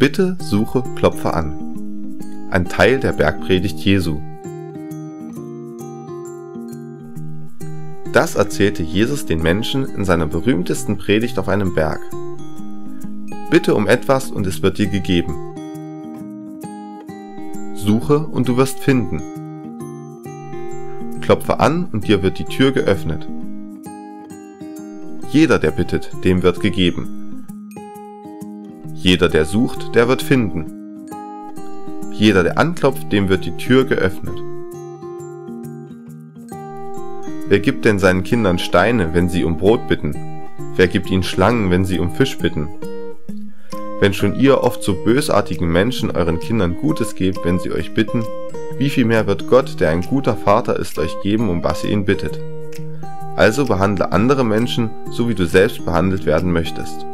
Bitte, suche, klopfe an. Ein Teil der Bergpredigt Jesu. Das erzählte Jesus den Menschen in seiner berühmtesten Predigt auf einem Berg. Bitte um etwas und es wird dir gegeben. Suche und du wirst finden. Klopfe an und dir wird die Tür geöffnet. Jeder, der bittet, dem wird gegeben. Jeder, der sucht, der wird finden. Jeder, der anklopft, dem wird die Tür geöffnet. Wer gibt denn seinen Kindern Steine, wenn sie um Brot bitten? Wer gibt ihnen Schlangen, wenn sie um Fisch bitten? Wenn schon ihr oft so bösartigen Menschen euren Kindern Gutes gebt, wenn sie euch bitten, wie viel mehr wird Gott, der ein guter Vater ist, euch geben, um was ihr ihn bittet? Also behandle andere Menschen, so wie du selbst behandelt werden möchtest.